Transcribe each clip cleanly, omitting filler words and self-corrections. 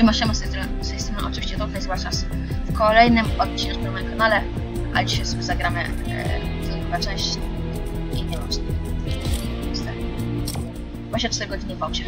Siema, z tej strony oczywiście Dotka, zobaczcie nas w kolejnym odcinku na moim kanale, a dzisiaj sobie zagramy druga część i nie mam z tym. Właśnie 4 godziny w aucie.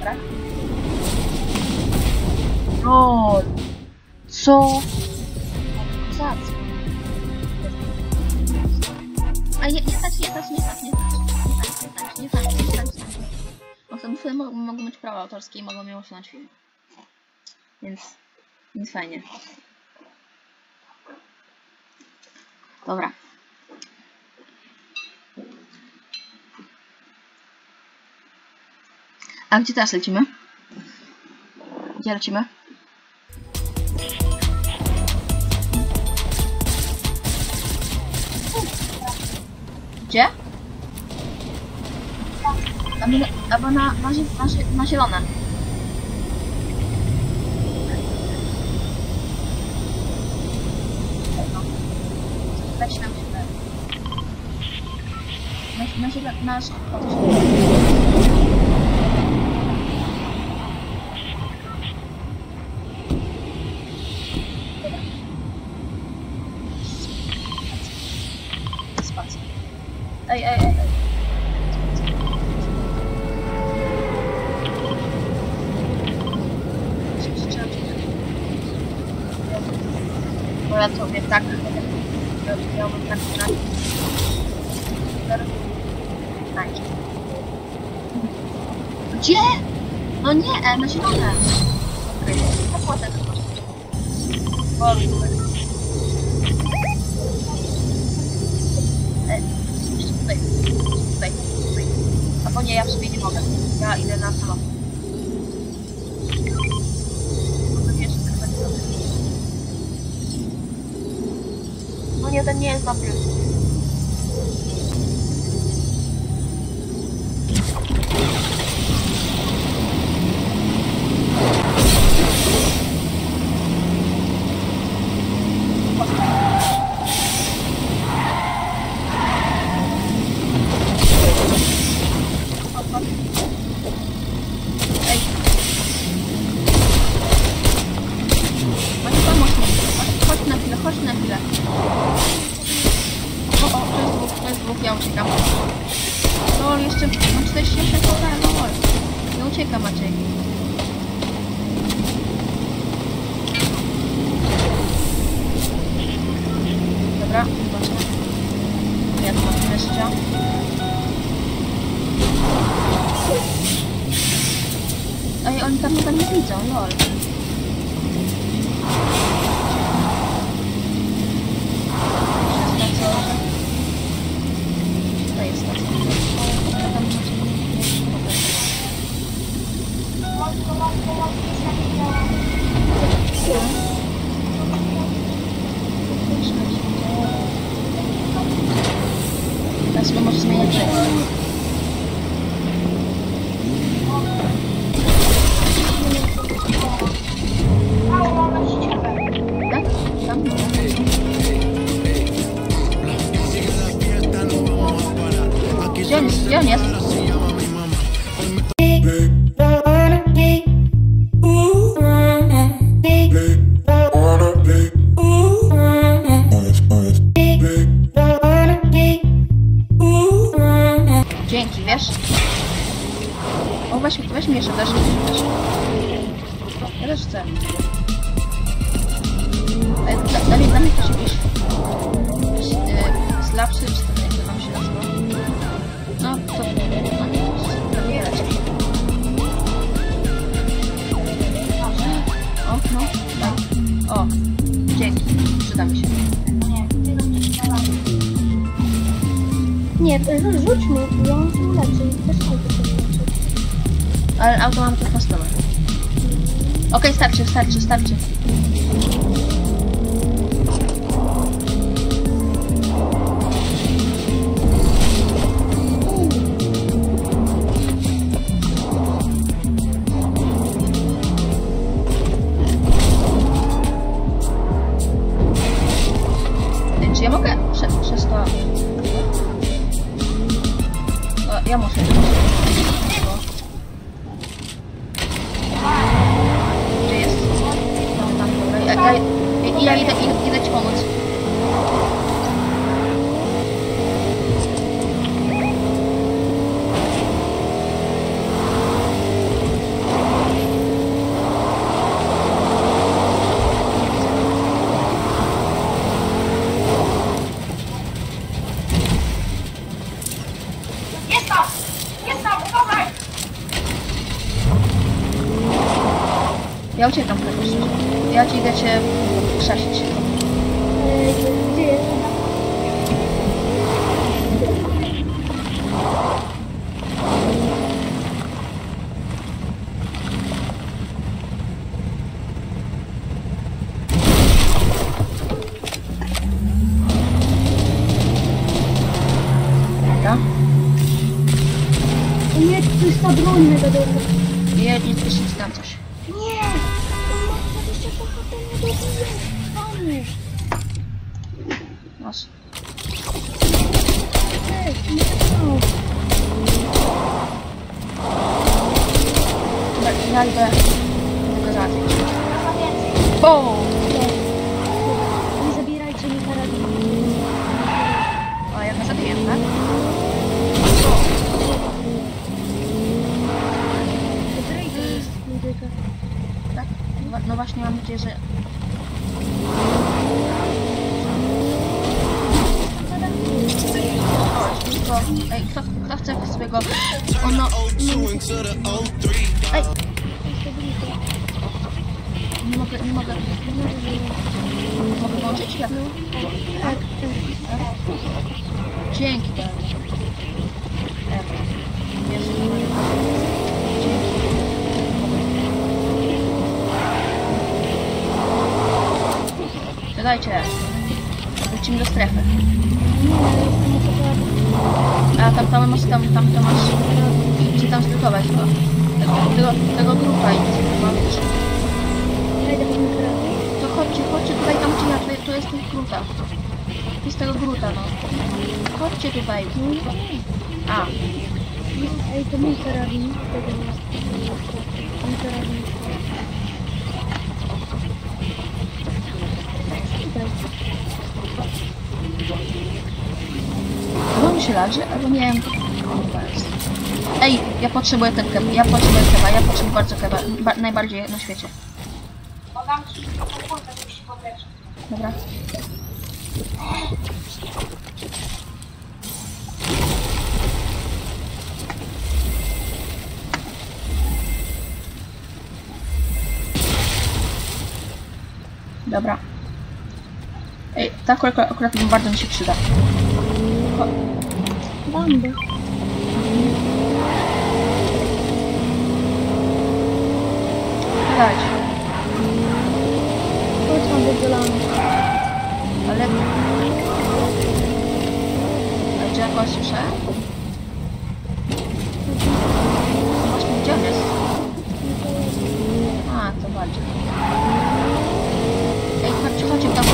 Dobra. No, co? Nie mogą mieć prawa autorskie i mogą ją usunąć film. Więc fajnie. Dobra. A gdzie teraz lecimy? Gdzie lecimy? Gdzie? Albo na zielone. Weźmy na zielone. Na zielone. Gdzie? No nie, na zielone. Okej, to było tak. Tutaj. A bo nie, ja w sobie nie mogę. Ja idę na salon. No nie, to nie jest na plus. Nie, rzuć mu, ja mam się uleczyć, też mam to się uleczyć. Ale auto mam tylko stronę. Okej, starczy. Czy ja mogę? hacíamos eso. Idę, idę ci pomóc. Ja uciekam po prostu. Ja ci idę cię krzesić. Gdzie jest? Dobra. Nie, to jest ta broń do domu. Nie, nie, nie, tam coś. Nossa. Nagle mogę zabić. Bo! Nie zabierajcie mi karabinu. O, ja go zabiję, tak? Tak? No właśnie, mam nadzieję, że... Ej, kto chce sobie go... Ono... Ej! Nie mogę włączyć? Jak? Tak. Dzięki. Czekajcie. Wrócimy do strefy. A tam masz... Gdzie tam zlutować go? Tego grupa idzie, mam już. To chodźcie tutaj, tam gdzie ja, tu jest ten gruta. Jest tego gruta, no. Chodźcie tutaj. A. Ej, to mój karabin. Mój karabin. Się razie, albo nie wiem. Ej, ja potrzebuję ten kebab, ja potrzebuję bardzo kebab, najbardziej na świecie. Dobra. Dobra. Ej, ta kulka akurat bardzo mi się przyda. Bomby. Dać. Chodź mam wydzielony. Ale... A czy ja go słyszę? Właśnie gdzie on jest? A, to bardziej. Ej, chodźcie w domu.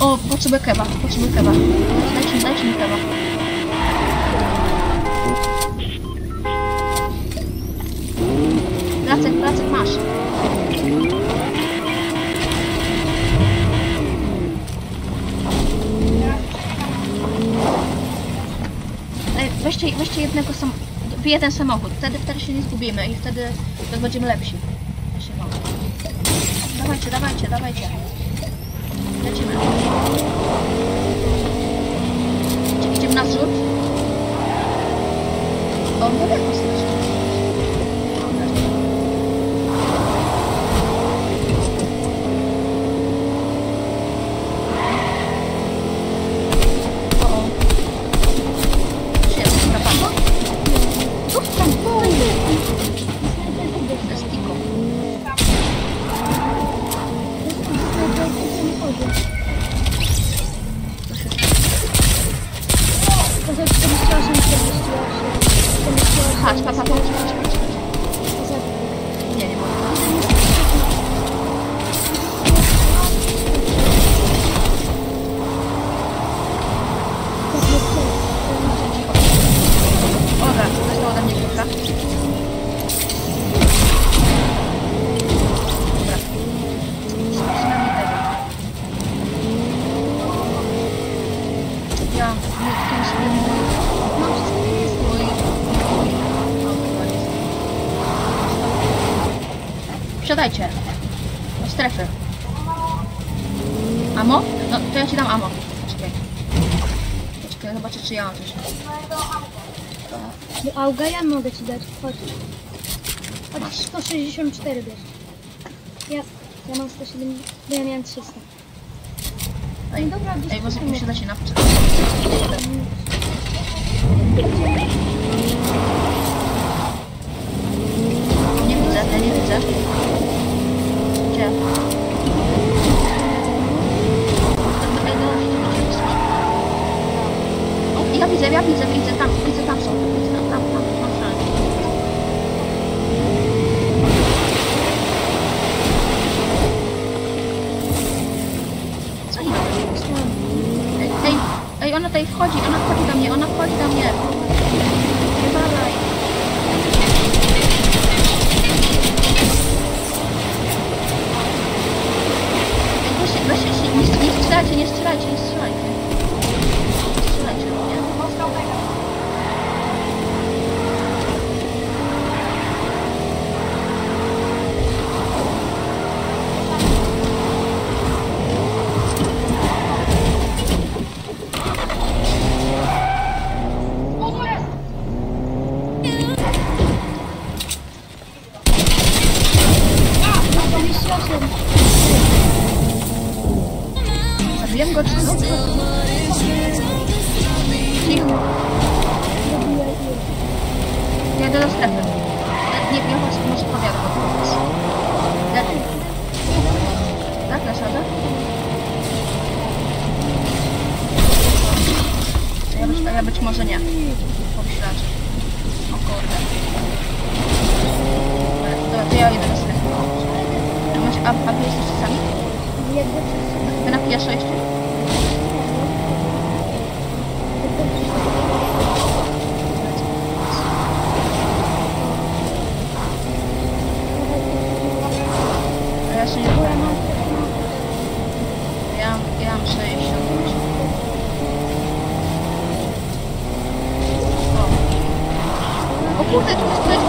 O, potrzebuję kebab. Dajcie mi kebab. Placek masz. Weźcie jednego jeden samochód, wtedy się nie zgubimy i wtedy będziemy lepsi. Dawajcie. Lecimy. Idziemy na zrzut. O, nie wiem, o, się zapadło? dajcie. Do strefy. Amo? No, to ja ci dam amo. Poczekaj. Poczekaj, zobaczę, czy ja mam coś. Do auga ja mogę ci dać. Chodź. Chodź, 164 bierz. Jasne, ja mam 170, bo ja miałem 300. No i dobra, gdzieś... Ej, bo mi się da się nawczyć. Nie widzę, ja nie widzę. Gdzie? O, ja widzę, tam są. Ona wchodzi do mnie. Wywalaj. Nie strzelajcie. Zabiłem go, czy no? Ja do strefy. Nie wiem, może powiadam. Tak, naszada? Ja być może nie. Pomyślać. O kurde. Dobra, to ja idę do strefy. A pijesz jeszcze sami? Ty napijasz jeszcze? A ja się nie boję, no? Ja mam 60. O kurde, tu jest.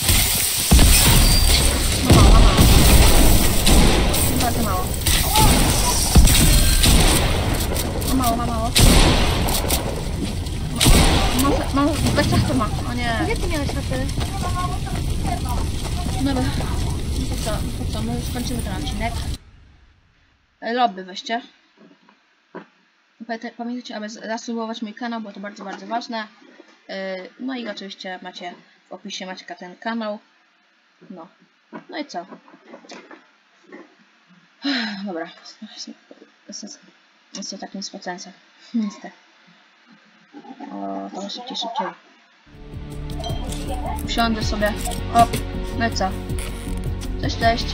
Bez czasu ma. O nie. Gdzie ty miałeś na tyle? Dobra. To co? My skończymy ten odcinek. Lobby weźcie. Pamiętajcie, aby zasubskrybować mój kanał, bo to bardzo, bardzo ważne. No i oczywiście macie w opisie ten kanał. No. No i co? Dobra. Jest to takim spacencem. Niestety. O, to szybciej. Wsiądę sobie. Hop, no i co? Cześć.